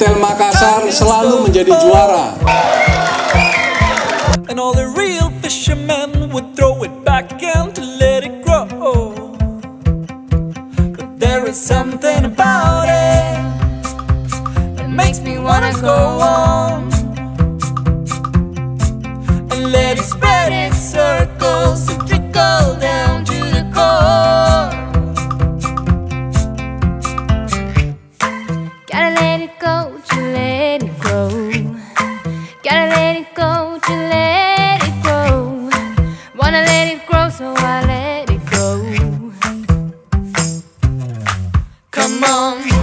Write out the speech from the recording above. Witel Makassar selalu menjadi juara. And all the real fishermen would throw it back again to let it grow. But there is something about it that makes me wanna go on and let it spread in circles and trickle down to the core. Gotta let it go to let it grow. Gotta let it go to let it grow. Wanna let it grow, so I let it go. Come on.